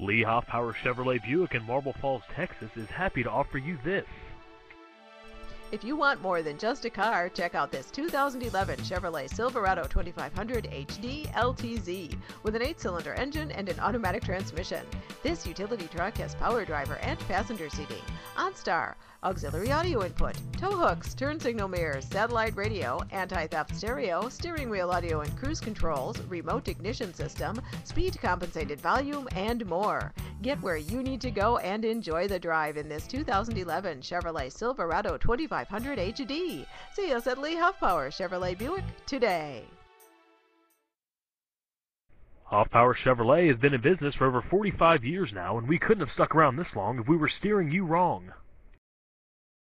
Lee Hoffpauir Chevrolet Buick in Marble Falls, Texas is happy to offer you this. If you want more than just a car, check out this 2011 Chevrolet Silverado 2500 HD LTZ with an 8-cylinder engine and an automatic transmission. This utility truck has power driver and passenger seating, OnStar, auxiliary audio input, tow hooks, turn signal mirrors, satellite radio, anti-theft stereo, steering wheel audio and cruise controls, remote ignition system, speed compensated volume, and more. Get where you need to go and enjoy the drive in this 2011 Chevrolet Silverado 2500 HD. See us at Lee Hoffpauir Chevrolet Buick today. Hoffpauir Chevrolet has been in business for over 45 years now, and we couldn't have stuck around this long if we were steering you wrong.